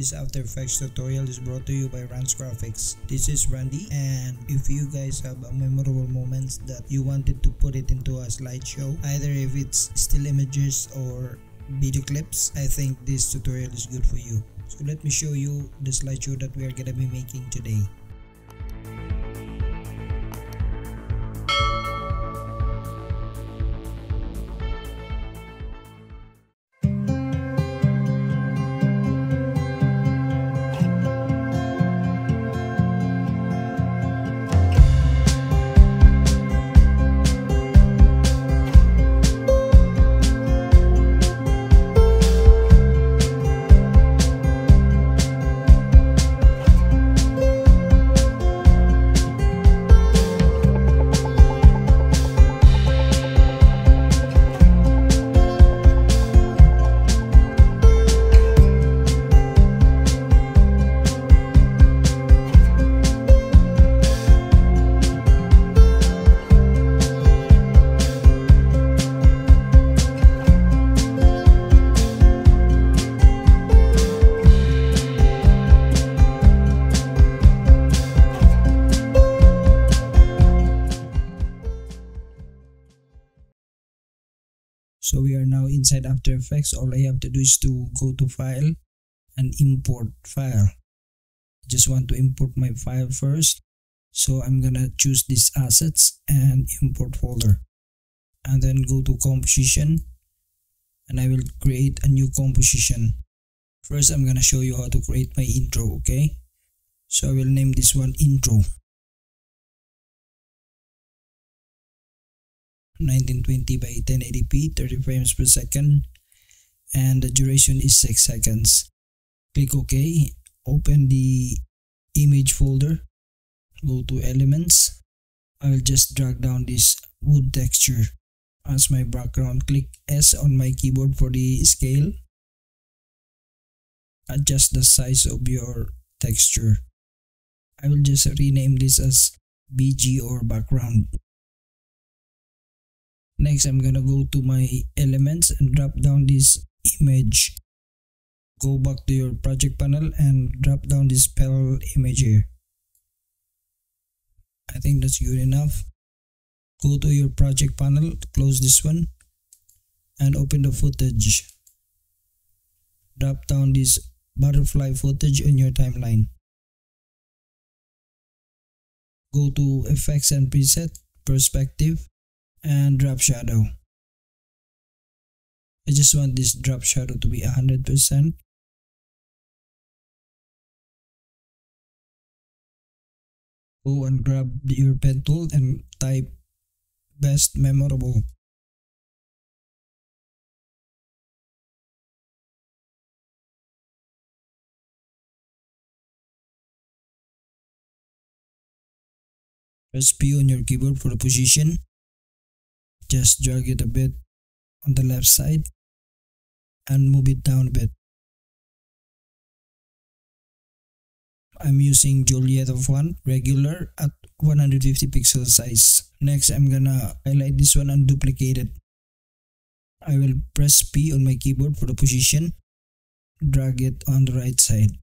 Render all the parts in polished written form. This After Effects tutorial is brought to you by Rhandz Graphix. This is Randy, and if you guys have memorable moments that you wanted to put it into a slideshow, either if it's still images or video clips, I think this tutorial is good for you. So let me show you the slideshow that we are gonna be making today. So we are now inside After Effects. All I have to do is to go to File and Import File. I just want to import my file first. So I'm gonna choose this Assets and Import Folder. And then go to Composition. And I will create a new composition. First, I'm gonna show you how to create my intro, okay? So I will name this one Intro. 1920 by 1080p, 30 frames per second, and the duration is 6 seconds. Click OK, open the image folder, go to Elements. I will just drag down this wood texture as my background. Click S on my keyboard for the scale. Adjust the size of your texture. I will just rename this as BG or background. Next, I'm gonna go to my Elements and drop down this image. Go back to your project panel and drop down this parallel image here. I think that's good enough. Go to your project panel, close this one, and open the footage. Drop down this butterfly footage on your timeline. Go to Effects and Preset, Perspective, and drop shadow. I just want this drop shadow to be 100%. Go and grab your pen tool and type best memorable. Press P on your keyboard for the position. Just drag it a bit on the left side and move it down a bit. I'm using Julietta font, regular at 150 pixel size. Next, I'm gonna highlight this one and duplicate it. I will press P on my keyboard for the position, drag it on the right side.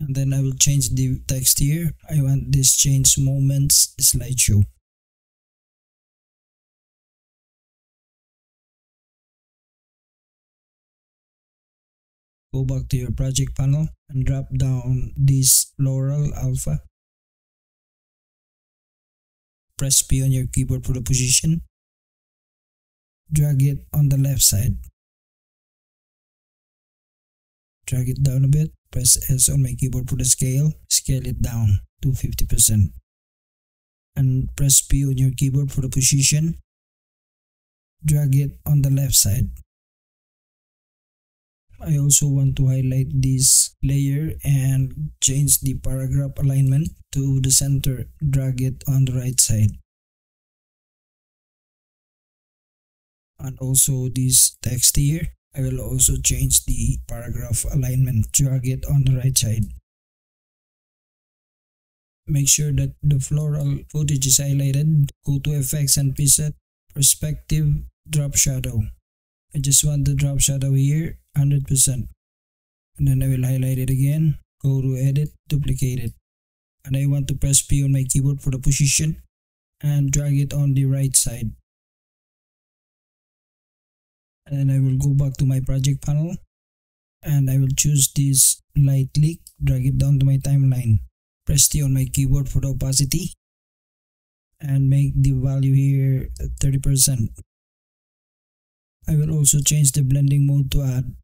And then I will change the text here. I want this change moments slideshow. Go back to your project panel and drop down this Laurel Alpha. Press P on your keyboard for the position. Drag it on the left side. Drag it down a bit. Press S on my keyboard for the scale. Scale it down to 50%. And press P on your keyboard for the position. Drag it on the left side. I also want to highlight this layer and change the paragraph alignment to the center. Drag it on the right side. And also this text here, I will also change the paragraph alignment. Drag it on the right side. Make sure that the floral footage is highlighted. Go to Effects and Preset, Perspective, Drop Shadow. I just want the drop shadow here, 100%. and then I will highlight it again, go to edit, duplicate it, and I want to press P on my keyboard for the position and drag it on the right side. And then I will go back to my project panel and I will choose this light leak, drag it down to my timeline, press T on my keyboard for the opacity and make the value here 30%. I will also change the blending mode to add.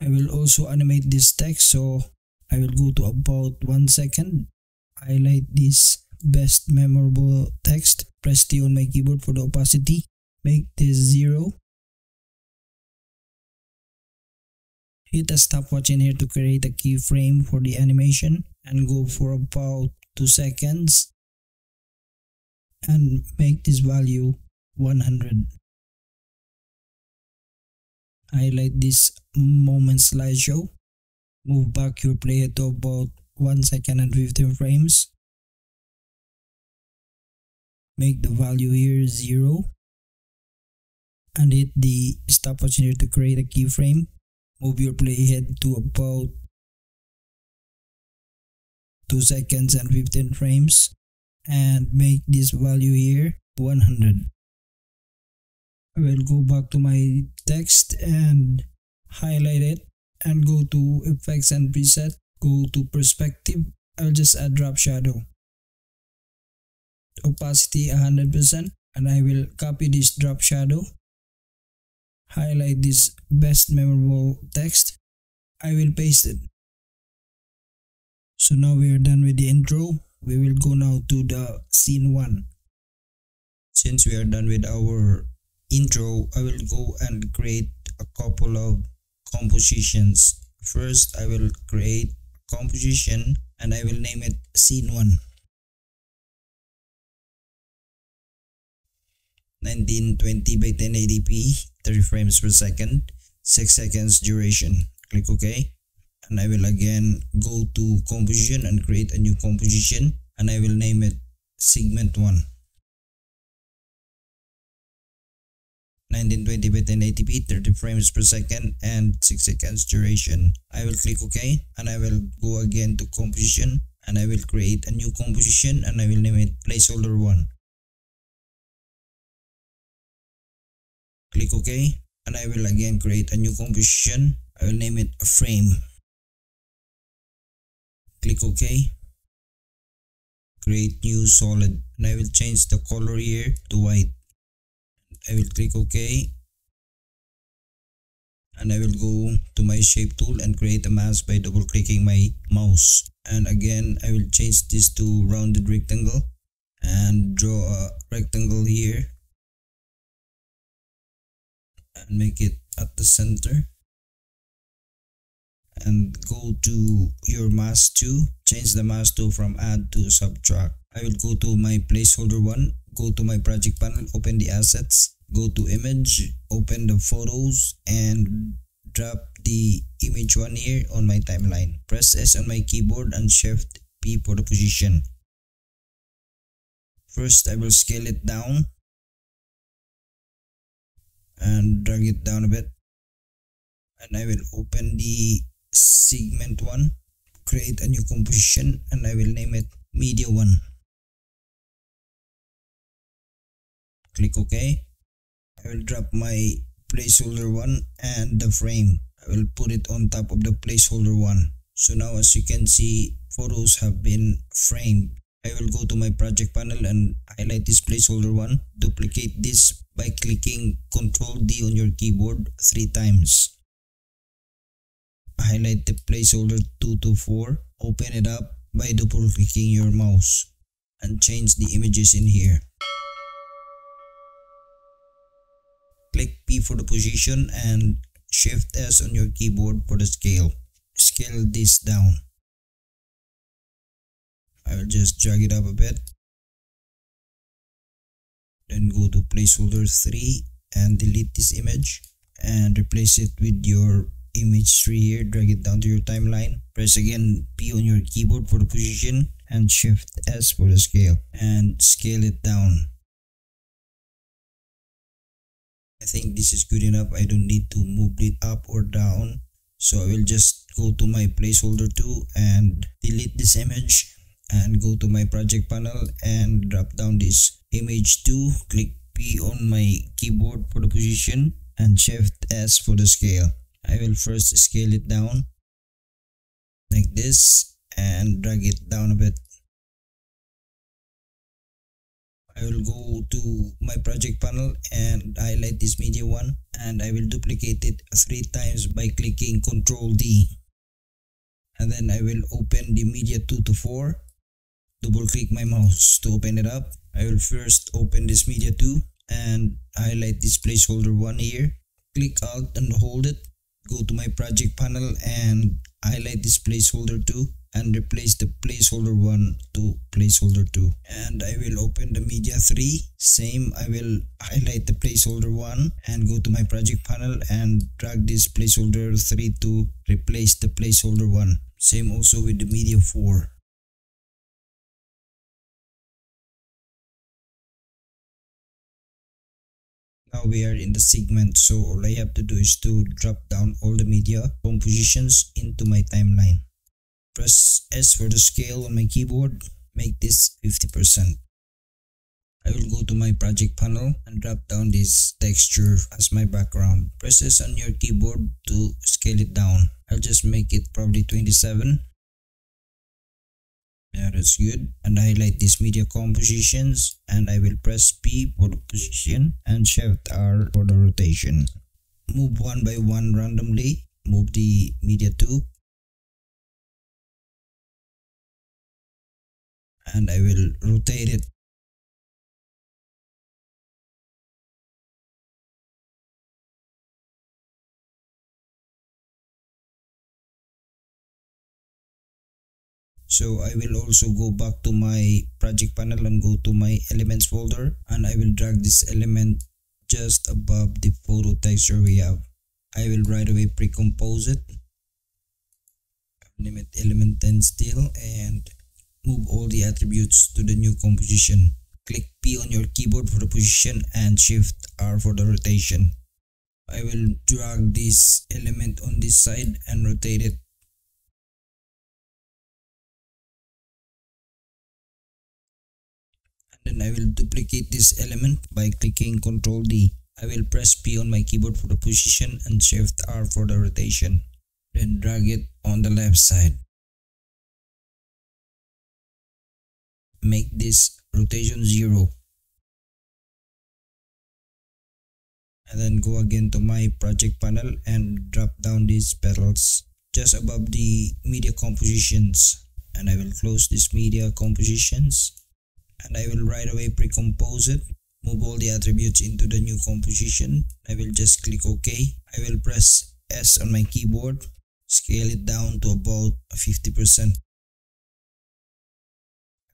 I will also animate this text, so I will go to about 1 second, highlight this best memorable text, press T on my keyboard for the opacity, make this 0, hit a stopwatch in here to create a keyframe for the animation and go for about 2 seconds and make this value 100. Highlight this moment slideshow, move back your player to about 1 second and 15 frames. Make the value here 0 and hit the stopwatch here to create a keyframe. Move your playhead to about 2 seconds and 15 frames and make this value here 100. I will go back to my text and highlight it and go to effects and preset, go to perspective. I'll just add drop shadow, opacity 100%, and I will copy this drop shadow, highlight this best memorable text, I will paste it. So now we are done with the intro. We will go now to the scene 1. Since we are done with our intro, I will go and create a couple of compositions. First, I will create a composition and I will name it scene 1. 1920 by 1080p, 30 frames per second, 6 seconds duration. Click OK, and I will again go to composition and create a new composition, and I will name it segment 1. 1920 by 1080p, 30 frames per second and 6 seconds duration. I will click OK, and I will go again to composition and I will create a new composition and I will name it placeholder 1. Click OK, and I will again create a new composition. I will name it a frame. Click OK, create new solid, and I will change the color here to white. I will click OK, and I will go to my shape tool and create a mask by double clicking my mouse, and again I will change this to rounded rectangle and draw a rectangle here and make it at the center, and go to your mask tool, change the mask tool from add to subtract. I will go to my placeholder 1, go to my project panel, open the assets, go to image, open the photos and drop the image 1 here on my timeline. Press S on my keyboard and shift P for the position. First I will scale it down and drag it down a bit, and I will open the segment 1, create a new composition, and I will name it media 1. Click OK. I will drop my placeholder 1 and the frame. I will put it on top of the placeholder 1. So now as you can see, photos have been framed. I will go to my project panel and highlight this placeholder 1, duplicate this by clicking Ctrl D on your keyboard 3 times. Highlight the placeholder 2 to 4, open it up by double clicking your mouse and change the images in here. Click P for the position and Shift S on your keyboard for the scale. Scale this down. I will just drag it up a bit, then go to placeholder 3 and delete this image and replace it with your image 3 here. Drag it down to your timeline, press again P on your keyboard for the position and Shift S for the scale and scale it down. I think this is good enough. I don't need to move it up or down, so I will just go to my placeholder 2 and delete this image and go to my project panel and drop down this image 2, click P on my keyboard for the position and shift S for the scale. I will first scale it down like this and drag it down a bit. I will go to my project panel and highlight this media one, and I will duplicate it 3 times by clicking Ctrl D, and then I will open the media 2 to 4, double click my mouse to open it up. I will first open this media 2 and highlight this placeholder 1 here, click Alt and hold it, go to my project panel and highlight this placeholder 2 and replace the placeholder 1 to placeholder 2, and I will open the media 3, same. I will highlight the placeholder 1 and go to my project panel and drag this placeholder 3 to replace the placeholder 1, same also with the media 4. Now we are in the segment, so all I have to do is to drop down all the media compositions into my timeline. Press S for the scale on my keyboard, make this 50%. I will go to my project panel and drop down this texture as my background. Press S on your keyboard to scale it down. I'll just make it probably 27. Yeah, that's good. And highlight this media compositions and I will press P for the position and shift R for the rotation. Move one by one randomly. Move the media 2. And I will rotate it. So I will also go back to my project panel and go to my elements folder, and I will drag this element just above the photo texture we have. I will right away pre-compose it. Name it element 10 still, and move all the attributes to the new composition. Click P on your keyboard for the position and shift R for the rotation. I will drag this element on this side and rotate it. And then I will duplicate this element by clicking Ctrl D. I will press P on my keyboard for the position and shift R for the rotation. Then drag it on the left side. Make this rotation 0, and then go again to my project panel and drop down these petals just above the media compositions, and I will close this media compositions and I will right away pre-compose it. Move all the attributes into the new composition. I will just click OK. I will press S on my keyboard, scale it down to about 50%.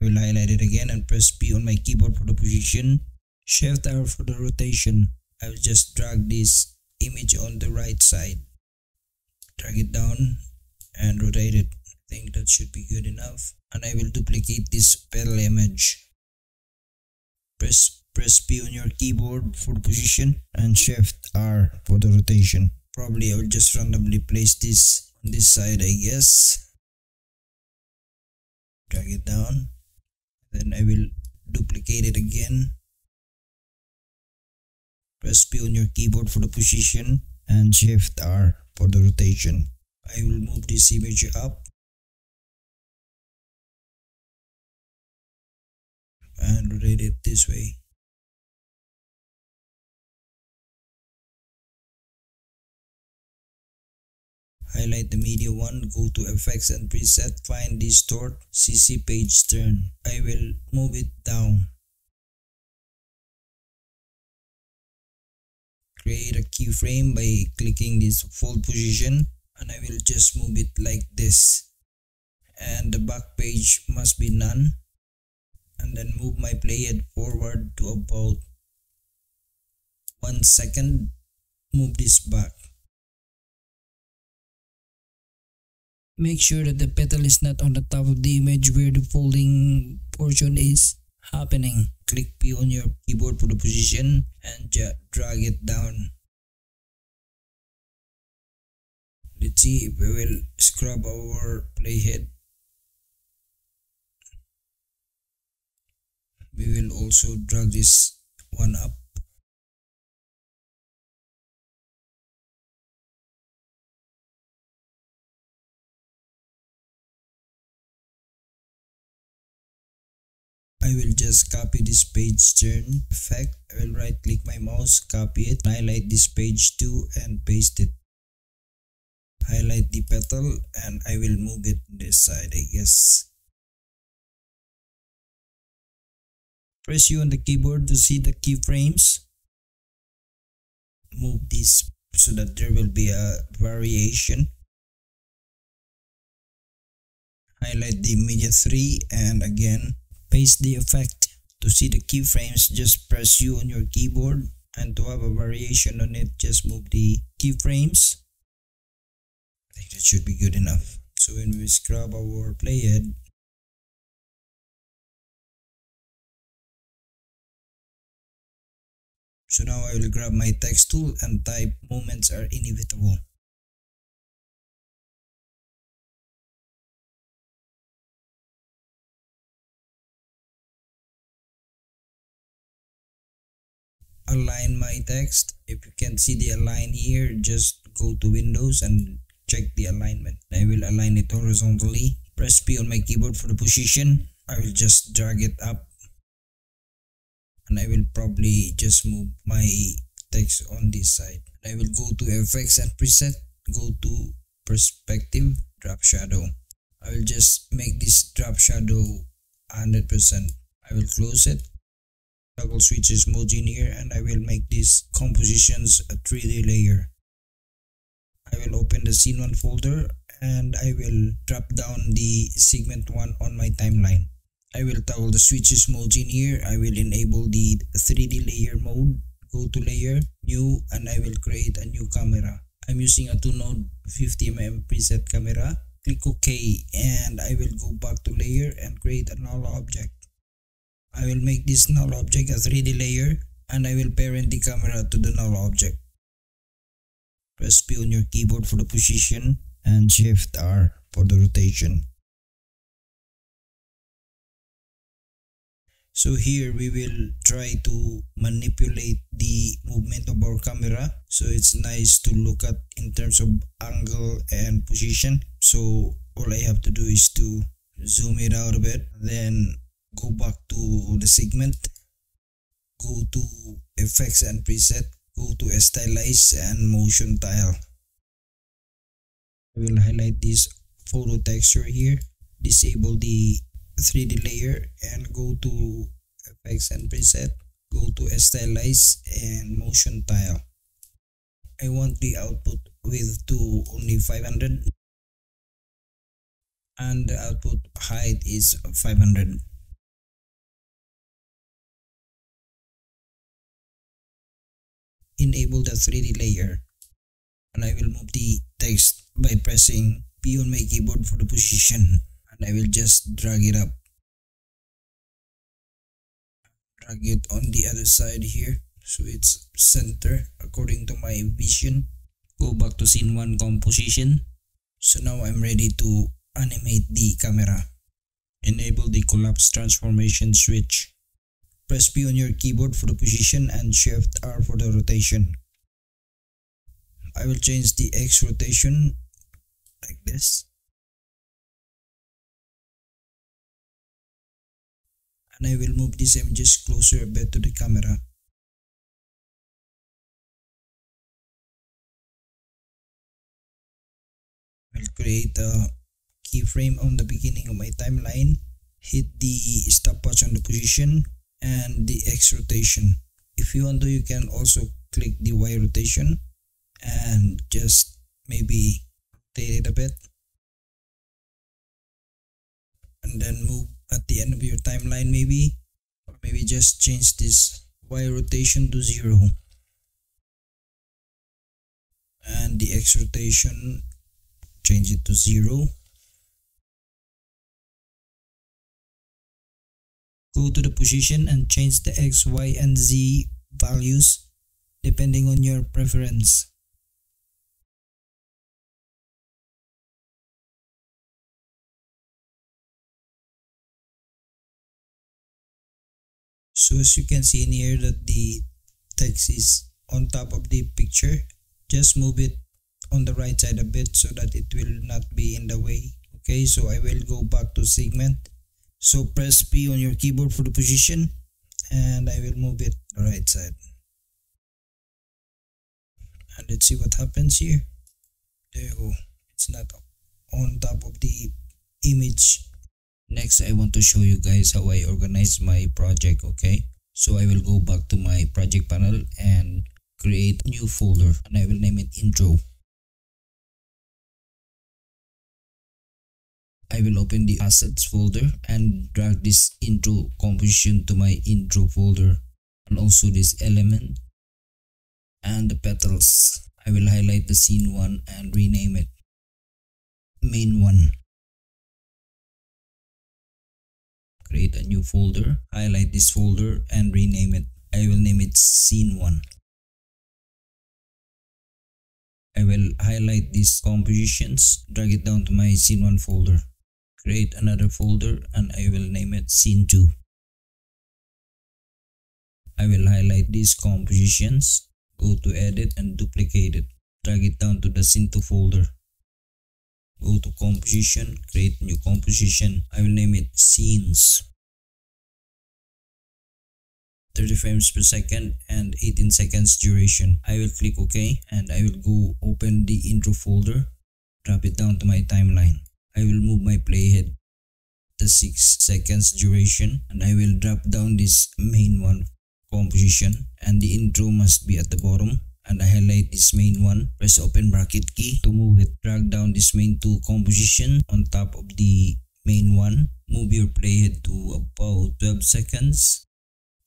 I will highlight it again and press P on my keyboard for the position, shift R for the rotation. I will just drag this image on the right side, drag it down and rotate it. I think that should be good enough, and I will duplicate this petal image. Press P on your keyboard for the position and shift R for the rotation. Probably I will just randomly place this on this side, I guess. Drag it down. Then I will duplicate it again. Press P on your keyboard for the position and shift R for the rotation. I will move this image up and rotate it this way. Highlight the media 1, go to effects and preset, find distort, CC page turn. I will move it down. Create a keyframe by clicking this fold position, and I will just move it like this. And the back page must be none. And then move my playhead forward to about 1 second. Move this back. Make sure that the petal is not on the top of the image where the folding portion is. happening. Click P on your keyboard for the position and drag it down. Let's see if we will scrub our playhead. We will also drag this one up. I will just copy this page turn effect. I will right click my mouse, copy it, highlight this page too and paste it. Highlight the petal and I will move it this side, I guess. Press U on the keyboard to see the keyframes. Move this so that there will be a variation. Highlight the media 3 and again paste the effect. To see the keyframes, just press U on your keyboard, and to have a variation on it, just move the keyframes. I think that should be good enough. So when we scrub our playhead, so now I will grab my text tool and type moments are inevitable. Align my text. If you can see the align here, just go to Windows and check the alignment. I will align it horizontally. Press P on my keyboard for the position. I will just drag it up. And I will probably just move my text on this side. I will go to effects and preset, go to perspective, drop shadow. I will just make this drop shadow 100%. I will close it, toggle switches mode in here, and I will make these compositions a 3D layer. I will open the scene 1 folder and I will drop down the segment 1 on my timeline. I will toggle the switches modes in here. I will enable the 3D layer mode, go to layer, new, and I will create a new camera. I'm using a 2-node 50mm preset camera. Click OK and I will go back to layer and create a null object. I will make this null object a 3D layer and I will parent the camera to the null object. Press P on your keyboard for the position and Shift R for the rotation. So here we will try to manipulate the movement of our camera, so it's nice to look at in terms of angle and position. So all I have to do is to zoom it out a bit, then go back to the segment, go to effects and preset, go to stylize and motion tile. I will highlight this photo texture here, disable the 3D layer and go to effects and preset, go to stylize and motion tile. I want the output width to only 500 and the output height is 500. Enable the 3D layer and I will move the text by pressing P on my keyboard for the position. I will just drag it up, drag it on the other side here so it's center according to my vision. Go back to scene 1 composition. So now I'm ready to animate the camera. Enable the collapse transformation switch. Press P on your keyboard for the position and Shift R for the rotation. I will change the X rotation like this. And I will move these images closer a bit to the camera. I will create a keyframe on the beginning of my timeline. Hit the stopwatch on the position and the X rotation. If you want to, you can also click the Y rotation and just maybe rotate it a bit. And then move at the end of your timeline maybe, or maybe just change this Y rotation to 0 and the X rotation, change it to 0. Go go to the position and change the X, Y, and Z values depending on your preference. So as you can see in here that the text is on top of the picture, just move it on the right side a bit so that it will not be in the way. Okay, so I will go back to segment. So press P on your keyboard for the position and I will move it to the right side. And let's see what happens here. There you go. It's not on top of the image. Next, I want to show you guys how I organize my project, okay? So I will go back to my project panel and create a new folder and I will name it Intro. I will open the assets folder and drag this intro composition to my intro folder, and also this element and the petals. I will highlight the scene one and rename it main one. Create a new folder, highlight this folder and rename it. I will name it scene one. I will highlight these compositions, drag it down to my scene one folder. Create another folder and I will name it scene 2. I will highlight these compositions, go to edit and duplicate it. Drag it down to the scene 2 folder. Go to composition, create new composition. I will name it scenes. 30 frames per second and 18 seconds duration. I will click OK and I will go open the intro folder. Drop it down to my timeline. I will move my playhead to 6 seconds duration and I will drop down this main one composition, and the intro must be at the bottom, and I highlight this main one, press open bracket key to move it, drag down this main 2 composition on top of the main one, move your playhead to about 12 seconds,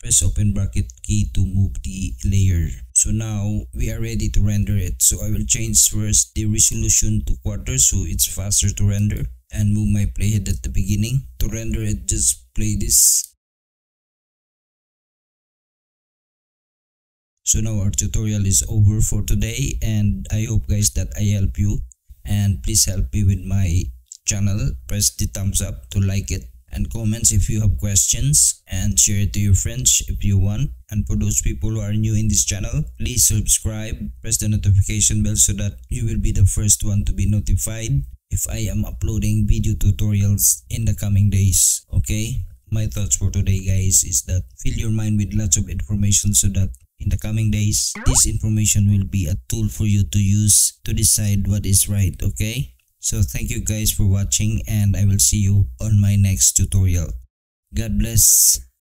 press open bracket key to move the layer. So now we are ready to render it. So I will change first the resolution to quarter so it's faster to render, and move my playhead at the beginning. To render it, just play this. So now our tutorial is over for today, and I hope guys that I help you, and please help me with my channel. Press the thumbs up to like it, and comments if you have questions, and share it to your friends if you want. And for those people who are new in this channel, please subscribe, press the notification bell so that you will be the first one to be notified if I am uploading video tutorials in the coming days. Okay, my thoughts for today guys is that fill your mind with lots of information so that in the coming days this information will be a tool for you to use to decide what is right. Okay, so thank you guys for watching, and I will see you on my next tutorial. God bless.